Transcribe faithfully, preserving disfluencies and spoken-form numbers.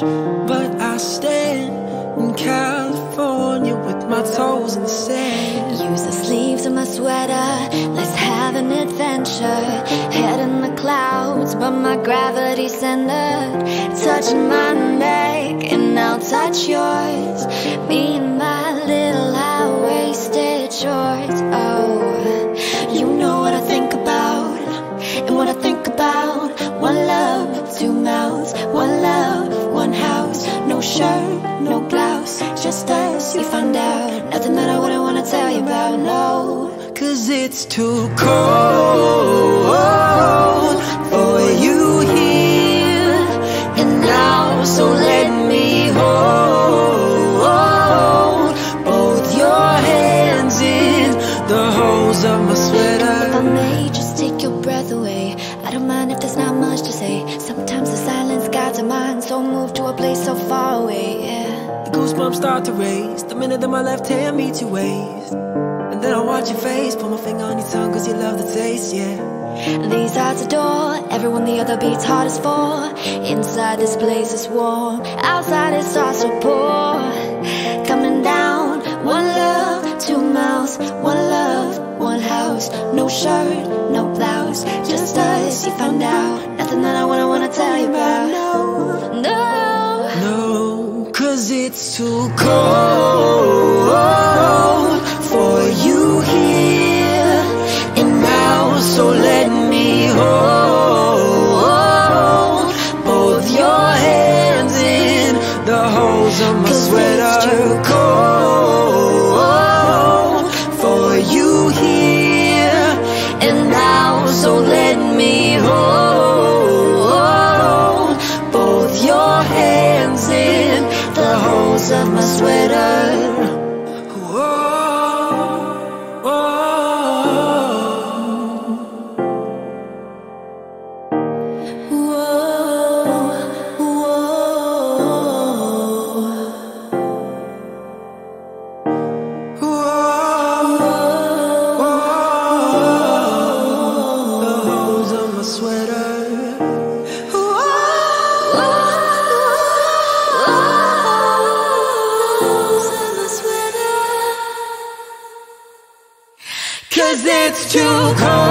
beach, but I stand in California with my toes in the sand. Use the sleeves of my sweater, let's have an adventure. Head in the clouds, but my gravity's centered. Touching my neck, and I'll touch yours. Me and my little high-waisted shorts. Oh, you know what I think about, and what I think about. One love, two mouths, one love, one house. No shirt, no blouse, just us, you find out. Nothing that I wouldn't wanna tell you about, no. Cause it's too cold for you here and now, so let me hold both your hands in the holes of my sweater. If I may just take your breath away, I don't mind if there's not much to say. Sometimes the silence guides our minds, so move to a place so far away, yeah. The goosebumps start to race the minute that my left hand meets your waist. And then I watch your face, put my finger on your tongue, cause you love the taste, yeah. These eyes adore everyone the other beats heart is for. Inside this place is warm, outside it starts to pour. Coming down, one love, two mouths, one love, one house. No shirt, no blouse, just us, you found out. Nothing that I wouldn't wanna tell you about, no, no, no. Cause it's too cold for you here and now, so let me hold both your hands in the holes of my sweater. Cause it's too cold for you here and now, so let me hold both your hands in the holes of my sweater. Cause it's too cold.